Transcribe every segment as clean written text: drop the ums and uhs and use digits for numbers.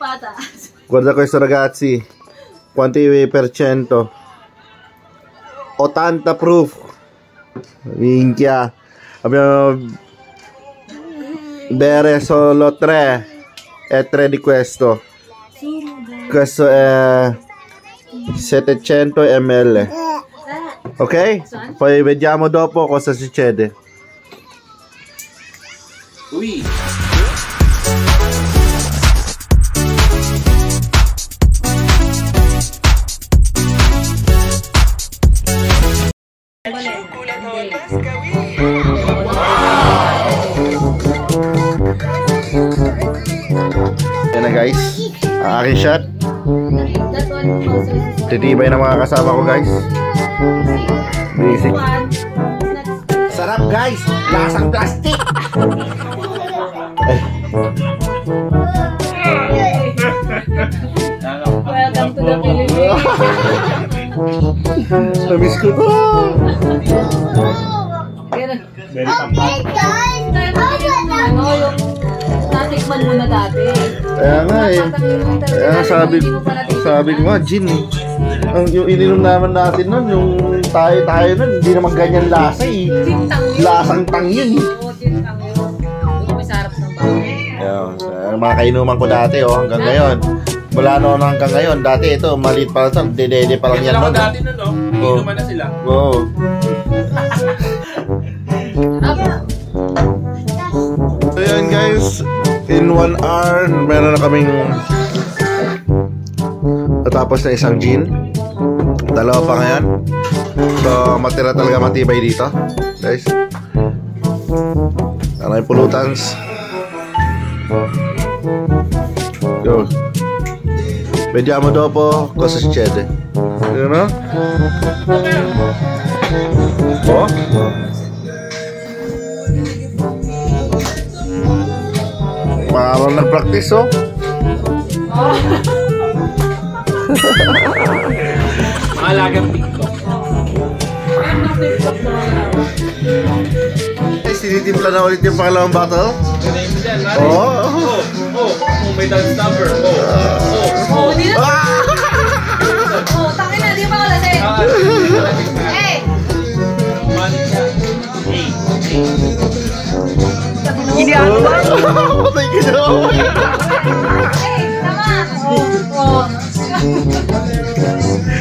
patate. Guarda questo ragazzi, quanti per cento? 80 proof. Minchia, abbiamo bere solo 3 e 3 di questo. Questo è 700 ml, ok? Poi vediamo dopo cosa succede. Ui. Ayan na guys, aking shot. Titibay na mga kasama ko guys. Basic. Sarap guys, lasang plastic. Welcome to the Philippines. Namiss ko to. Okay guys, natikman muna dati. Kaya nga eh, kaya sabi ko nga gin eh. Yung ininom naman natin nun, yung tayo nun, hindi naman ganyan lasa eh. Lasang tang yun eh. Mga kainuman ko dati oh, hanggang ngayon. Wala noon hanggang ngayon. Dati ito, maliit pa lang, dede parang yan. Kailan dati nun oh, inuman na sila. Oo. So yan guys, in 1 hour, meron na kaming natapos na isang gin. Dalawa pa ngayon. So matira talaga matibay dito guys. Maraming pulutans. Go. Vediamo dopo cosa succede. No? Oh. Parang nagpractice oh. Malagang TikTok. Sinitimpla na ulit yung pangalawang bottle. Oh, may dance number. Di na. Takin na, di pa wala sa'yo. Hey! Hindi ako ba? Hey, tama!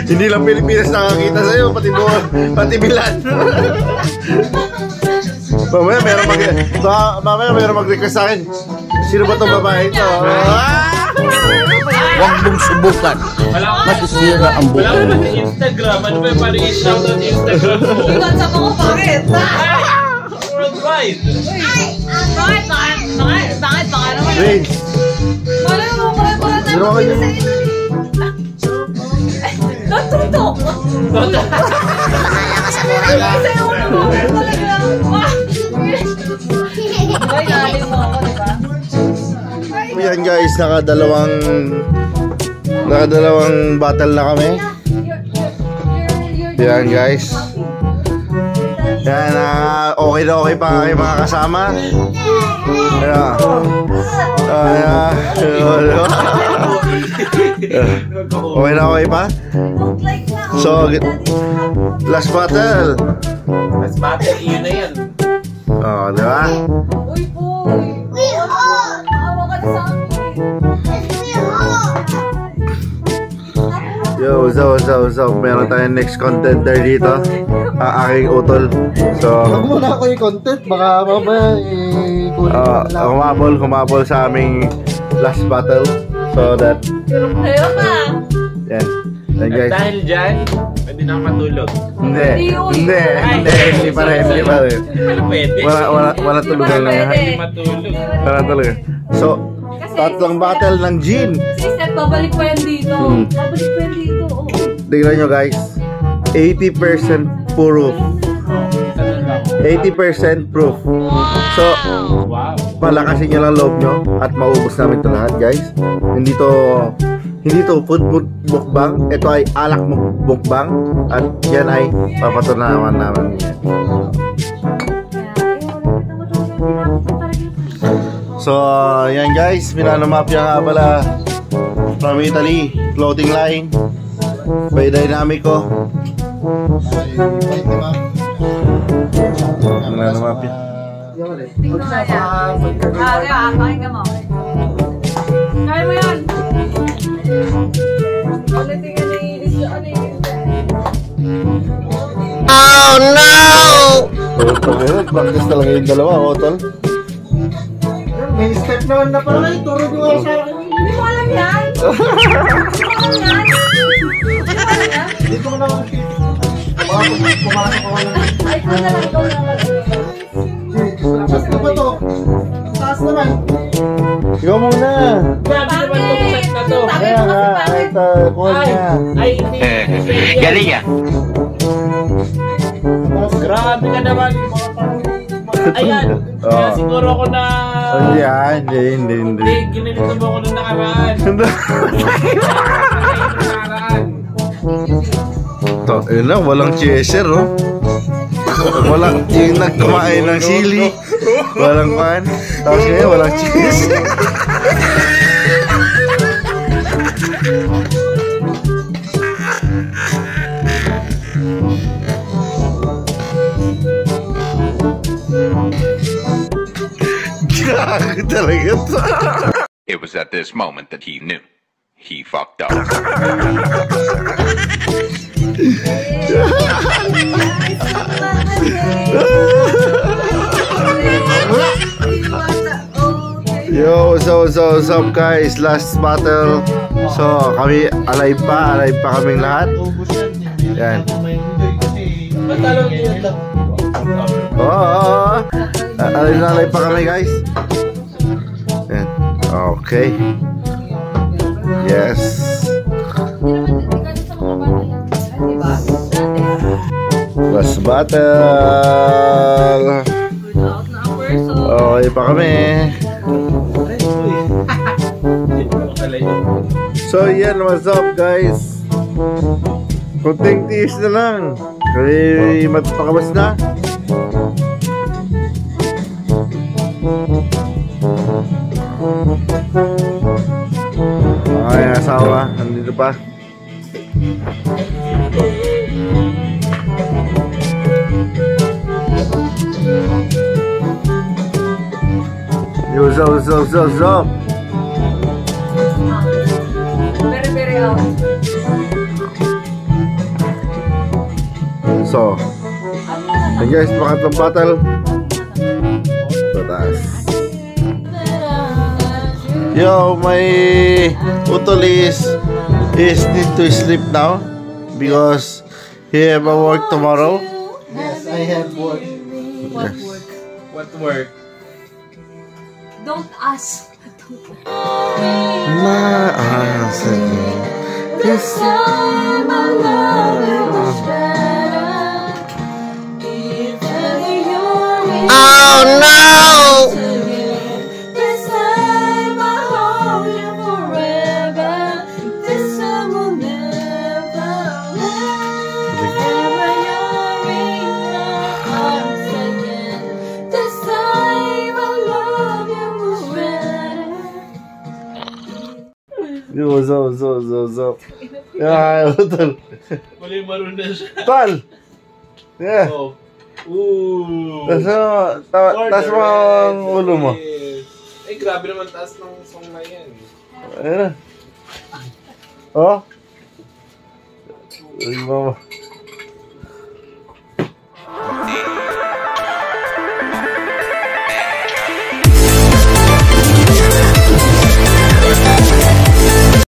Hindi lang Pilipinas nakakita sa'yo, pati Milan. Mamaya mayroon mag-request sa akin. Sino ba itong babae ito? Huwag mong subukan. Masisira ang buhay. Wala ko na Instagram. Ano ba yung parang i-shout out Instagram mo? WhatsApp ako pangit. Worldwide. Bakit naman? Range. Wala mo pala tayo mag-sino sa ito. Tutok! Bahala ka sa buhay mo. Talagang. Ayan guys, nakadalawang battle na kami. Ayan guys. Ayan, okay na okay pa kayo mga kasama. Ayan. Okay na okay pa. So, last battle, yun na yun. Oo, diba? Uy po! Yo, so, meron tayong next contender dito. Ang aking utol. So, huwag muna ako yung content. Baka mamaya humabol sa aming last battle. So that ayun pa! Yan. At dahil dyan, pwede na matulog. Hindi pa rin. Wala tulugan lang. Wala tulugan. So, tatlong battle ng gin. Sister, babalik pa yan dito. Tignan nyo guys, 80% proof. 80% proof. So, palakasin nyo lang loob nyo at maubos namin ito lahat guys. Hindi to food mukbang, ito ay alak mukbang at yan ay papatunayan namin. So, yan guys, Minano Mafia nga pala from Italy, clothing line by Dynamico. Minano Mafia. Oh no! Bakit talaga yung dalawa, Otol? May step naman na pala, ituro ko sa akin. Hindi ko alam yan! Hindi ko alam yan! Hindi ko alam yan! Ay, ito na lang, ito na lang. Tapos na ba ito? Taas naman! Ikaw muna! Bakit? Kaya nga, ito, kuha niya. Galing niya! Grabe ka naman! Ayan! Kaya siguro ko na... Hindi. Ginilito mo ko nung nakaraan. Tain lang, walang chaser, oh. Walang yung nagkumain ng sili. Walang pan. Tapos ngayon, walang chaser. It was at this moment that he knew he fucked up. Yo, what's up guys? Last battle. So, kami alive pa kaming lahat. Yan. Oo. Alive pa kami guys. Okay. Yes. Last battle. Okay pa kami. So yan, what's up guys? Kunting tiis na lang. Kaya matapakabas na. Ay, asawa, nandito pa. Yo. So, hey guys, pangatlong battle. Taas. Yo, my Utol is need to sleep now because he have a work tomorrow. Yes, I have work. What work? What work? Don't ask. My answer. This time my love is better. Oh no! Yo, what's up? Yeah, Tol. Mali maroon na siya. Tol! Yeah. Oh. Ooh. Taas mo ang ulo mo. Eh, grabe naman taas ng song na yan. Ayan na. Oh? Ay, mama.